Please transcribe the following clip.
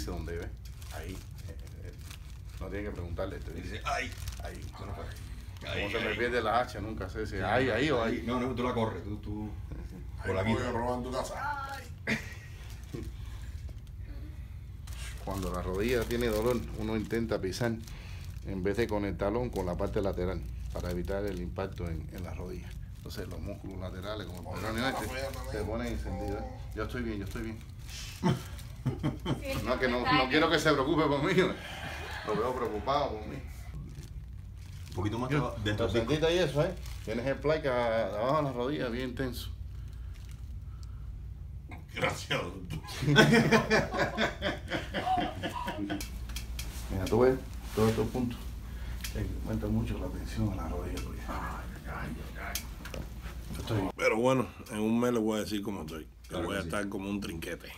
dice dónde ve. Ahí. No tiene que preguntarle. Esto. Dice, ay. Ahí. Bueno, pues, ahí como se me pierde la hacha, nunca sé si ahí, ahí o ahí. No, no, tú la corres. Tú por aquí me roban tu casa. Ay. Cuando la rodilla tiene dolor, uno intenta pisar en vez de con el talón, con la parte lateral, para evitar el impacto en las rodillas. Entonces los músculos laterales, como el peroneo este, se ponen encendidos. Yo estoy bien, yo estoy bien. No, que no quiero que se preocupe por mí. Lo veo preocupado por mí. Un poquito más dentro de la cinta y eso, ¿eh? Tienes el plaque abajo de las rodillas, bien tenso. Gracias, doctor. Mira, tú ves todos estos puntos. Aumenta mucho la tensión a la rodilla. Pero bueno, en un mes les voy a decir cómo estoy. Voy a estar como un trinquete.